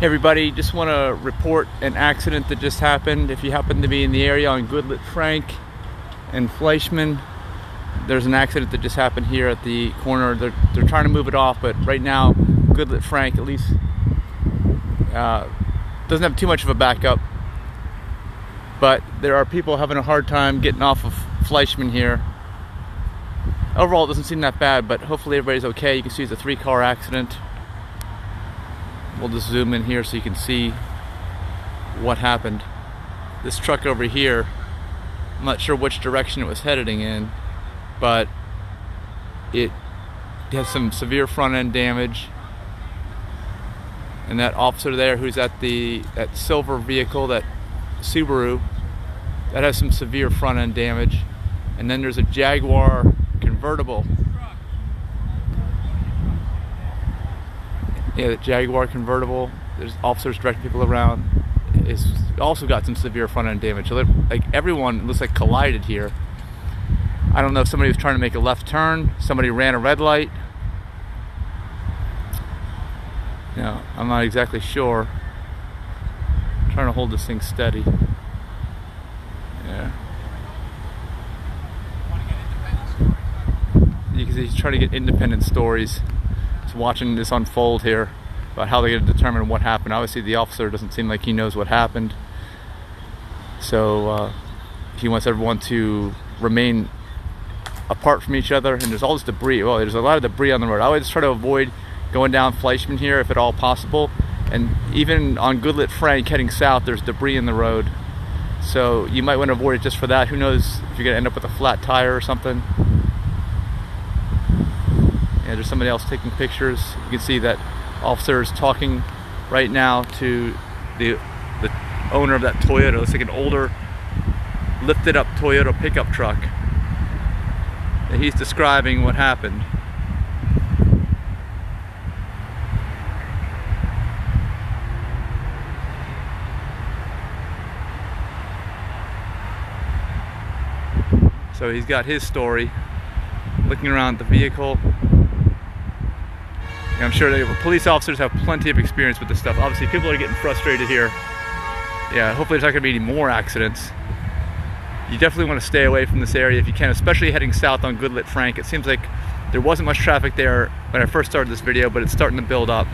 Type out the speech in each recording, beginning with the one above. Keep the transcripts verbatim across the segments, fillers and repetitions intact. Hey everybody, just want to report an accident that just happened. If you happen to be in the area on Goodlette Frank and Fleischman, there's an accident that just happened here at the corner. They're, they're trying to move it off, but right now Goodlette Frank at least uh, doesn't have too much of a backup. But there are people having a hard time getting off of Fleischman here. Overall, it doesn't seem that bad, but hopefully everybody's okay. You can see it's a three-car accident. We'll just zoom in here so you can see what happened. This truck over here, I'm not sure which direction it was heading in, but it has some severe front end damage. And that officer there who's at the that silver vehicle, that Subaru, that has some severe front end damage. And then there's a Jaguar convertible. Yeah, the Jaguar convertible, there's officers directing people around. It's also got some severe front end damage. So like everyone looks like collided here. I don't know if somebody was trying to make a left turn, somebody ran a red light. You know, I'm not exactly sure. I'm trying to hold this thing steady. Yeah. You can see he's trying to get independent stories. Watching this unfold here about how they're going to determine what happened. Obviously the officer doesn't seem like he knows what happened, so uh, he wants everyone to remain apart from each other. And there's all this debris. Well, there's a lot of debris on the road. I always try to avoid going down Fleischman here if at all possible, and even on Goodlette Frank heading south there's debris in the road, so you might want to avoid it just for that. Who knows if you're going to end up with a flat tire or something. Yeah, there's somebody else taking pictures. You can see that officer is talking right now to the, the owner of that Toyota. It looks like an older lifted up Toyota pickup truck. And he's describing what happened. So he's got his story, looking around the vehicle. I'm sure that police officers have plenty of experience with this stuff. Obviously, people are getting frustrated here. Yeah, hopefully there's not going to be any more accidents. You definitely want to stay away from this area if you can, especially heading south on Goodlette Frank. It seems like there wasn't much traffic there when I first started this video, but it's starting to build up.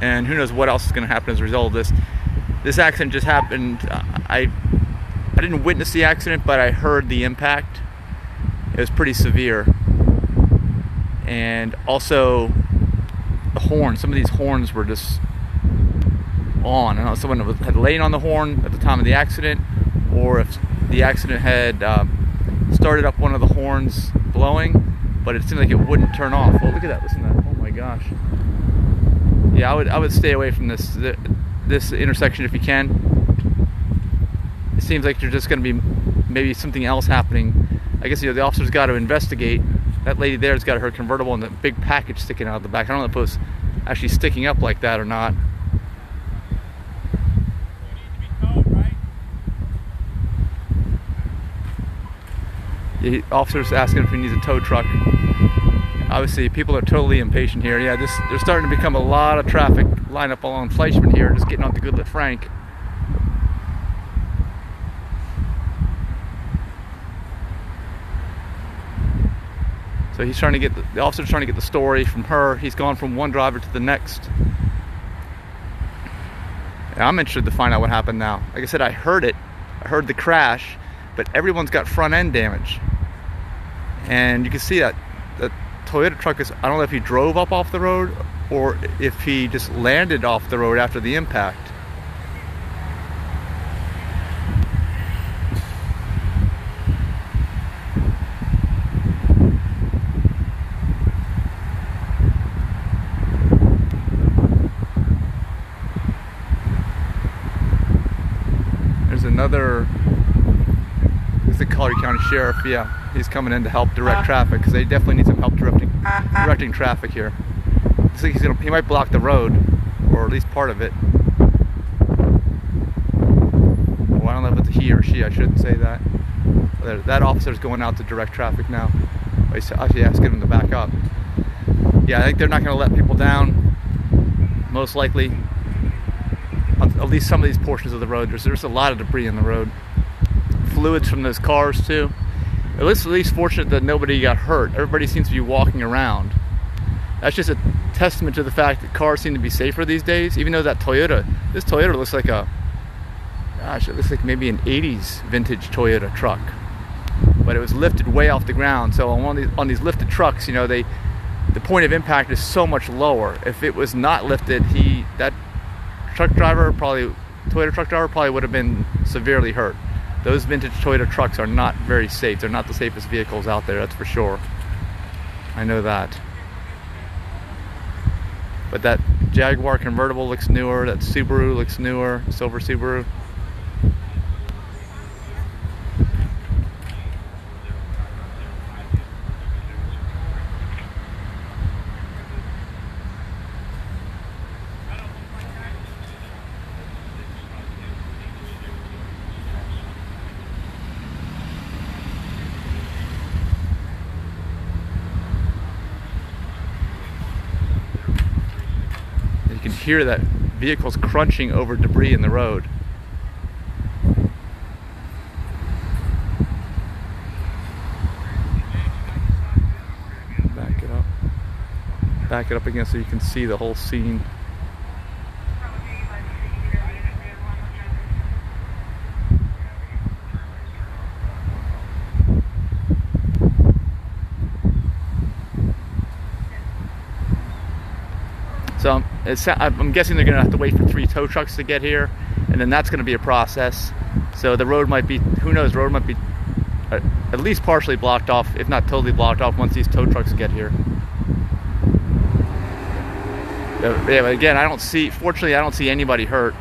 And who knows what else is going to happen as a result of this. This accident just happened. I, I didn't witness the accident, but I heard the impact. It was pretty severe. And also the horn, some of these horns were just on. I don't know if someone had lain on the horn at the time of the accident, or if the accident had um, started up one of the horns blowing, but it seemed like it wouldn't turn off. Well, look at that, listen to that, oh my gosh. Yeah, I would, I would stay away from this, this intersection if you can. It seems like there's just gonna be maybe something else happening. I guess, you know, the officer's got to investigate. That lady there has got her convertible and the big package sticking out of the back. I don't know if it was actually sticking up like that or not. You need to be told, right? The officer's asking if he needs a tow truck. Obviously, people are totally impatient here. Yeah, this, there's starting to become a lot of traffic lineup along Fleischman here, just getting off the Goodlette Frank. So he's trying to get the, the officer's trying to get the story from her. He's gone from one driver to the next. And I'm interested to find out what happened now. Like I said, I heard it. I heard the crash, but everyone's got front end damage. And you can see that the Toyota truck is, I don't know if he drove up off the road or if he just landed off the road after the impact. Another, it's the Collier County Sheriff. Yeah, he's coming in to help direct traffic, because they definitely need some help directing directing traffic here. Looks like he's gonna, he might block the road, or at least part of it. Well, I don't know if it's he or she. I shouldn't say that. That officer's going out to direct traffic now. He's actually asking them to back up. Yeah, I think they're not gonna let people down. most likely, on at least some of these portions of the road. There's, there's a lot of debris in the road. Fluids from those cars too. At least, at least fortunate that nobody got hurt. Everybody seems to be walking around. That's just a testament to the fact that cars seem to be safer these days. Even though that Toyota, this Toyota looks like a, gosh, it looks like maybe an eighties vintage Toyota truck. But it was lifted way off the ground. So on one of these, on these lifted trucks, you know, they, the point of impact is so much lower. If it was not lifted, he, that truck driver probably, Toyota truck driver probably would have been severely hurt. Those vintage Toyota trucks are not very safe. They're not the safest vehicles out there, that's for sure. I know that. But that Jaguar convertible looks newer. That Subaru looks newer, silver Subaru. You can hear that vehicles crunching over debris in the road. Back it up. Back it up again so you can see the whole scene. So it's, I'm guessing they're going to have to wait for three tow trucks to get here, and then that's going to be a process. So the road might be, who knows, the road might be at least partially blocked off, if not totally blocked off, once these tow trucks get here. Yeah, but again, I don't see, fortunately I don't see anybody hurt.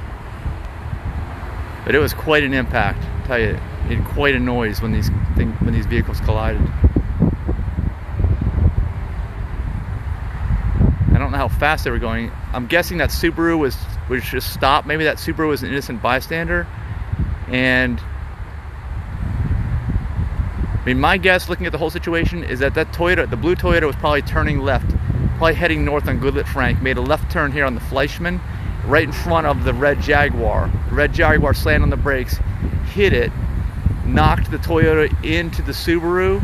But it was quite an impact, I tell you, it made quite a noise when these, thing, when these vehicles collided. How fast they were going. I'm guessing that Subaru was was just stopped. Maybe that Subaru was an innocent bystander, and I mean, my guess, looking at the whole situation, is that that Toyota, the blue Toyota, was probably turning left, probably heading north on Goodlette Frank, made a left turn here on the Fleischman, right in front of the red Jaguar. The red Jaguar slammed on the brakes, hit it, knocked the Toyota into the Subaru,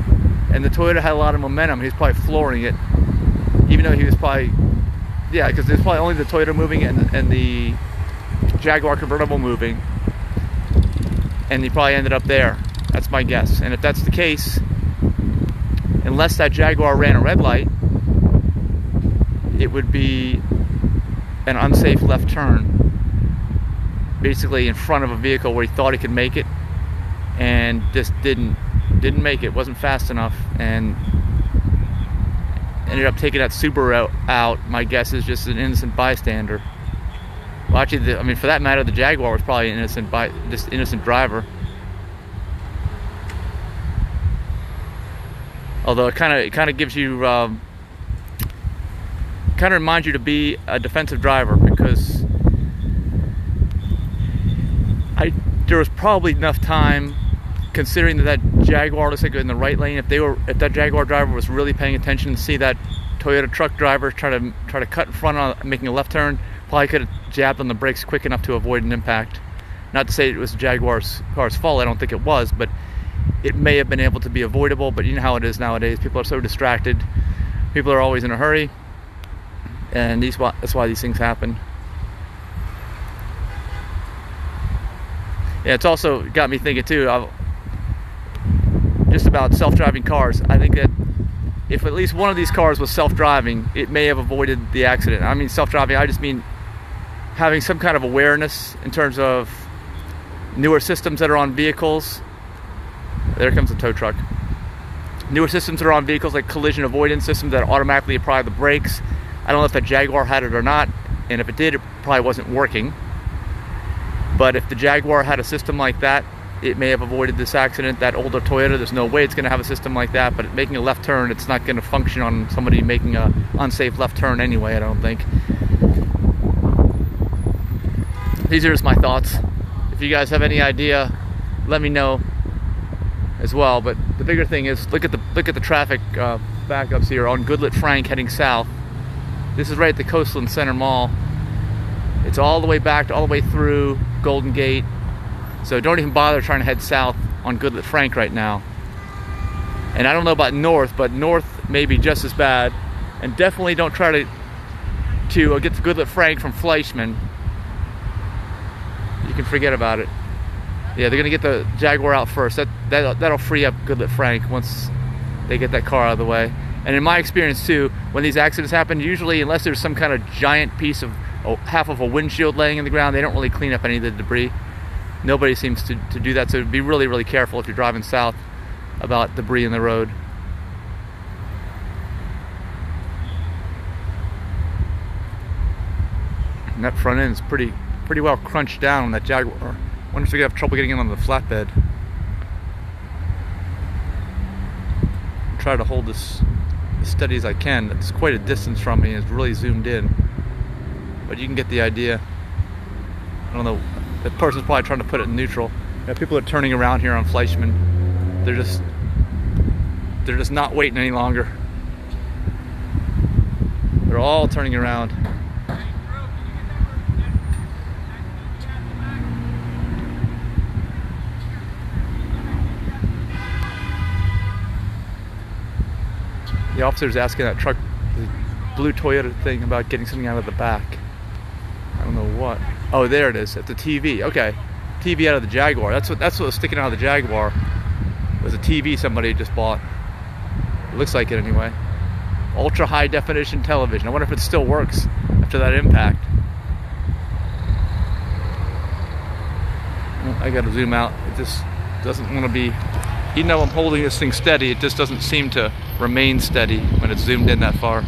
and the Toyota had a lot of momentum. He was probably flooring it, even though he was probably. Yeah, because there's probably only the Toyota moving and, and the Jaguar convertible moving. And he probably ended up there. That's my guess. And if that's the case, unless that Jaguar ran a red light, it would be an unsafe left turn. Basically in front of a vehicle where he thought he could make it and just didn't didn't make it, wasn't fast enough, and ended up taking that Subaru out. My guess is just an innocent bystander. Well, actually, the, I mean, for that matter, the Jaguar was probably an innocent by just innocent driver. Although it kind of it kind of gives you, um, kind of reminds you to be a defensive driver, because I there was probably enough time. Considering that that Jaguar looks like in the right lane, if they were, if that Jaguar driver was really paying attention to see that Toyota truck driver try to try to cut in front on making a left turn, probably could have jabbed on the brakes quick enough to avoid an impact. Not to say it was the Jaguar's car's fault. I don't think it was, but it may have been able to be avoidable. But you know how it is nowadays. People are so distracted. People are always in a hurry, and these that's why these things happen. Yeah, it's also got me thinking too. I've, just about self-driving cars. I think that if at least one of these cars was self-driving, it may have avoided the accident. I mean self-driving, I just mean having some kind of awareness in terms of newer systems that are on vehicles. There comes a tow truck. Newer systems that are on vehicles, like collision avoidance systems that automatically apply the brakes. I don't know if the Jaguar had it or not, and if it did, it probably wasn't working. But if the Jaguar had a system like that, it may have avoided this accident. That older Toyota, there's no way it's going to have a system like that, but making a left turn, it's not going to function on somebody making a unsafe left turn anyway, I don't think. These are just my thoughts. If you guys have any idea, let me know as well. But the bigger thing is, look at the look at the traffic uh, backups here on Goodlette Frank heading south. This is right at the Coastland Center Mall. It's all the way back, all the way through Golden Gate. So don't even bother trying to head south on Goodlette Frank right now. And I don't know about north, but north may be just as bad. And definitely don't try to to get to Goodlette Frank from Fleischman. You can forget about it. Yeah, they're gonna get the Jaguar out first. That, that, that'll free up Goodlette Frank once they get that car out of the way. And in my experience too, when these accidents happen, usually unless there's some kind of giant piece of, oh, half of a windshield laying in the ground, they don't really clean up any of the debris. Nobody seems to, to do that, so be really, really careful if you're driving south about debris in the road. And that front end is pretty, pretty well crunched down on that Jaguar. I wonder if they're gonna have trouble getting in on the flatbed. Try to hold this as steady as I can. It's quite a distance from me, and it's really zoomed in. But you can get the idea. I don't know, the person's probably trying to put it in neutral. Yeah, people are turning around here on Fleischman. They're just, they're just not waiting any longer. They're all turning around. The officer's asking that truck, the blue Toyota thing, about getting something out of the back. I don't know what. Oh, there it is. At the T V. Okay, T V out of the Jaguar. That's what. That's what was sticking out of the Jaguar. It was a T V somebody just bought. It looks like it anyway. Ultra high definition television. I wonder if it still works after that impact. Well, I got to zoom out. It just doesn't want to be. Even though I'm holding this thing steady, it just doesn't seem to remain steady when it's zoomed in that far.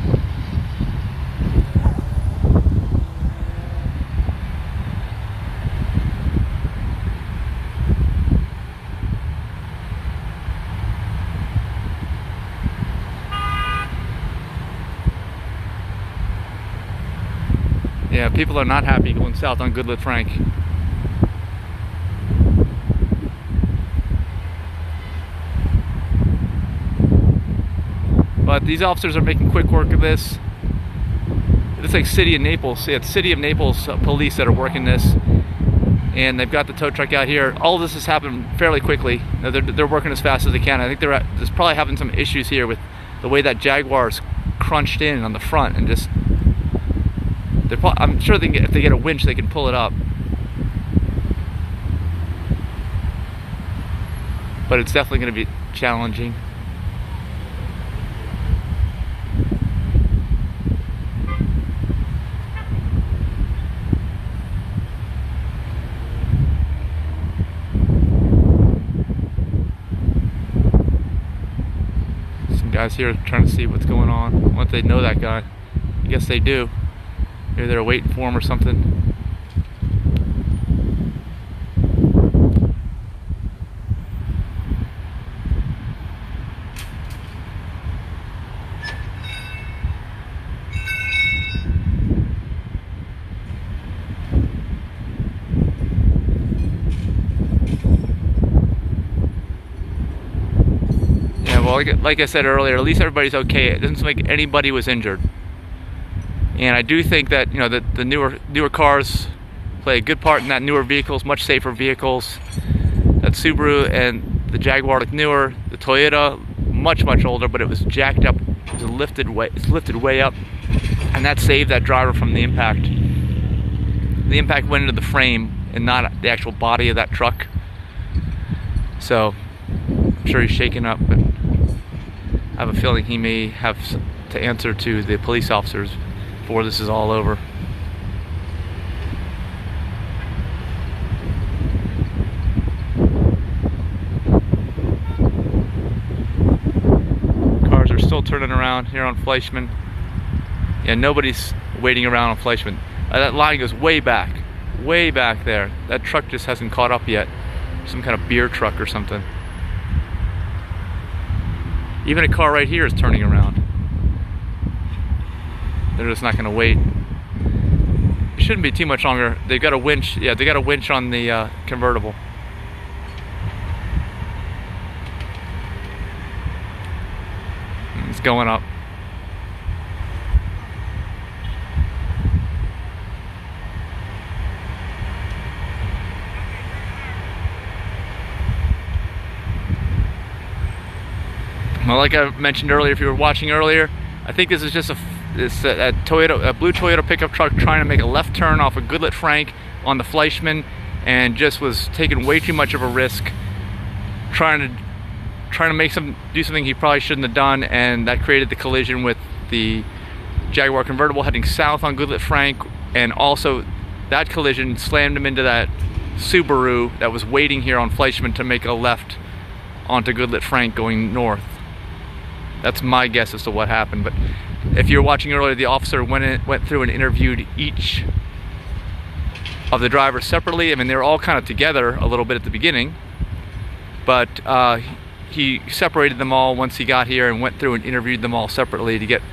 Yeah, people are not happy going south on Goodlette Frank. But these officers are making quick work of this. It's like City of Naples. Yeah, it's City of Naples uh, police that are working this. And they've got the tow truck out here. All this has happened fairly quickly. They're, they're working as fast as they can. I think they're, at, they're probably having some issues here with the way that Jaguar's crunched in on the front. And just, they're, I'm sure they can get, if they get a winch, they can pull it up. But it's definitely going to be challenging. Guys here trying to see what's going on. What if they know that guy? I guess they do. Maybe they're waiting for him or something. Like I said earlier, at least everybody's okay. It doesn't seem like anybody was injured. And I do think that, you know, that the newer newer cars play a good part in that. Newer vehicles, much safer vehicles. That Subaru and the Jaguar look newer. The Toyota, much, much older, but it was jacked up. It was lifted way, it's lifted way up. And that saved that driver from the impact. The impact went into the frame and not the actual body of that truck. So, I'm sure he's shaken up, but I have a feeling he may have to answer to the police officers before this is all over. Cars are still turning around here on Fleischman. Yeah, nobody's waiting around on Fleischman. Uh, that line goes way back, way back there. That truck just hasn't caught up yet. Some kind of beer truck or something. Even a car right here is turning around. They're just not going to wait. It shouldn't be too much longer. They've got a winch. Yeah, they got a winch on the uh, convertible. It's going up. Well, like I mentioned earlier, if you were watching earlier, I think this is just a, this, a, a, Toyota, a blue Toyota pickup truck trying to make a left turn off of Goodlette Frank on the Fleischman, and just was taking way too much of a risk, trying to trying to make some do something he probably shouldn't have done, and that created the collision with the Jaguar convertible heading south on Goodlette Frank, and also that collision slammed him into that Subaru that was waiting here on Fleischman to make a left onto Goodlette Frank going north. That's my guess as to what happened. But if you were watching earlier, the officer went in, went through and interviewed each of the drivers separately. I mean, they were all kind of together a little bit at the beginning, but uh, he separated them all once he got here and went through and interviewed them all separately to get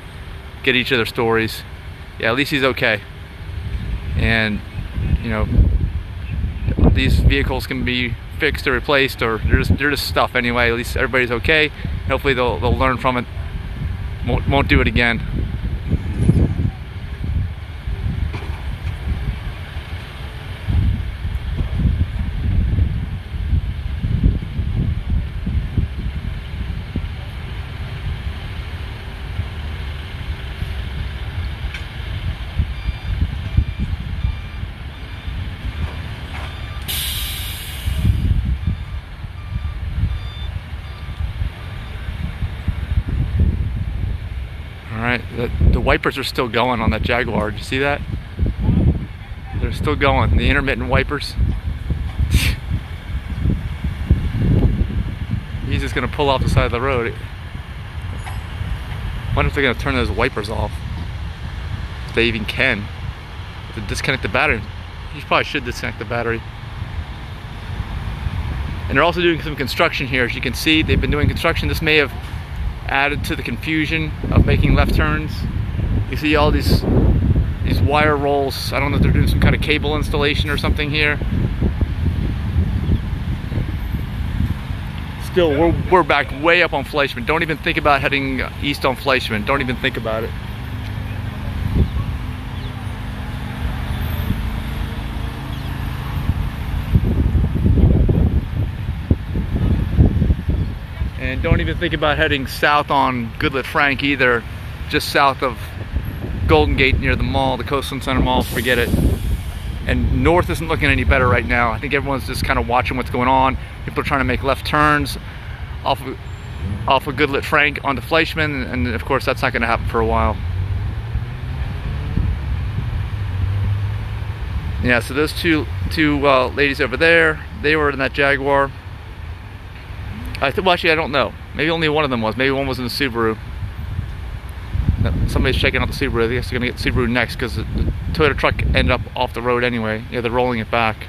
get each of their stories. Yeah, at least he's okay. And you know, these vehicles can be fixed or replaced, or they're just, they're just stuff anyway. At least everybody's okay. Hopefully they'll, they'll learn from it, won't, won't do it again. Alright, the, the wipers are still going on that Jaguar. Did you see that? They're still going, the intermittent wipers. He's just going to pull off the side of the road. I wonder if they're going to turn those wipers off. If they even can. To disconnect the battery. You probably should disconnect the battery. And they're also doing some construction here. As you can see, they've been doing construction. This may have added to the confusion of making left turns. You see all these these wire rolls. I don't know if they're doing some kind of cable installation or something here. Still, we're, we're back way up on Fleischman. Don't even think about heading east on Fleischman. Don't even think about it. And don't even think about heading south on Goodlette Frank either, just south of Golden Gate near the mall, the Coastland Center Mall, forget it. And north isn't looking any better right now. I think everyone's just kind of watching what's going on. People are trying to make left turns off of, off of Goodlette Frank onto Fleischman, and of course that's not going to happen for a while. Yeah, so those two, two uh, ladies over there, they were in that Jaguar. I th well, actually, I don't know. Maybe only one of them was. Maybe one was in the Subaru. No, somebody's checking out the Subaru. I guess they're going to get Subaru next, because the, the Toyota truck ended up off the road anyway. Yeah, they're rolling it back.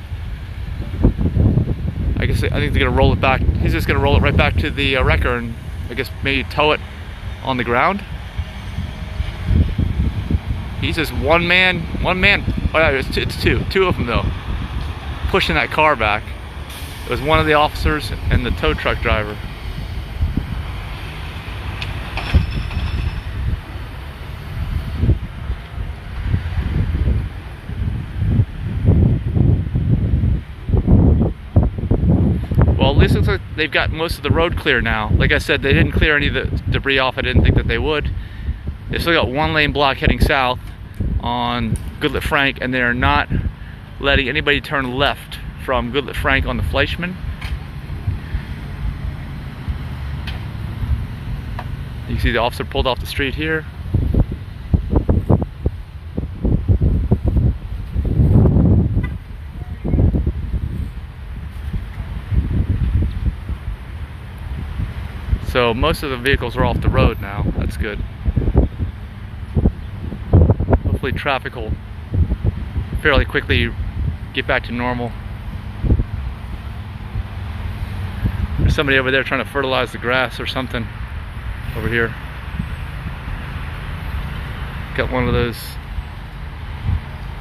I guess they, I think they're going to roll it back. He's just going to roll it right back to the uh, wrecker, and I guess maybe tow it on the ground. He's just one man, one man. Oh, yeah, it's two, it's two. Two of them, though. Pushing that car back. It was one of the officers and the tow truck driver. Well, at least looks like they've got most of the road clear now. Like I said, they didn't clear any of the debris off. I didn't think that they would. They still got one lane block heading south on Goodlette Frank, and they're not letting anybody turn left from Goodlette Frank on the Fleischman. You can see the officer pulled off the street here. So most of the vehicles are off the road now. That's good. Hopefully traffic will fairly quickly get back to normal. There's somebody over there trying to fertilize the grass or something over here. Got one of those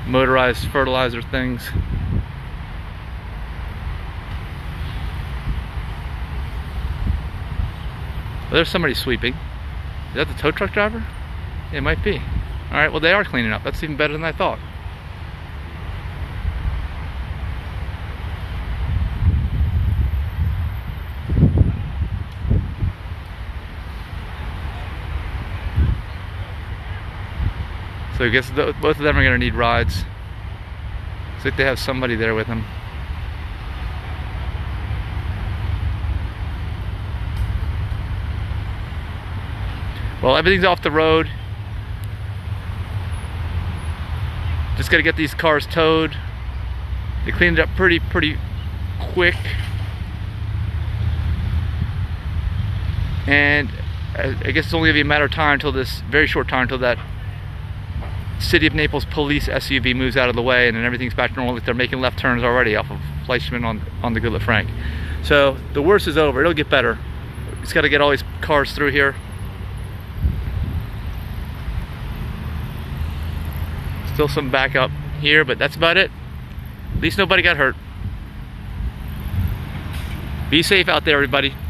motorized fertilizer things. Well, there's somebody sweeping. Is that the tow truck driver? It might be. Alright, well, they are cleaning up. That's even better than I thought. So I guess th both of them are going to need rides. Looks like they have somebody there with them. Well, everything's off the road. Just gotta get these cars towed. They cleaned it up pretty, pretty quick. And I guess it's only gonna be a matter of time until this, very short time until that City of Naples police S U V moves out of the way and then everything's back to normal. They're making left turns already off of Fleischman on, on the Goodlette Frank. So the worst is over, it'll get better. It's gotta get all these cars through here. Still some back up here, but that's about it. At least nobody got hurt. Be safe out there, everybody.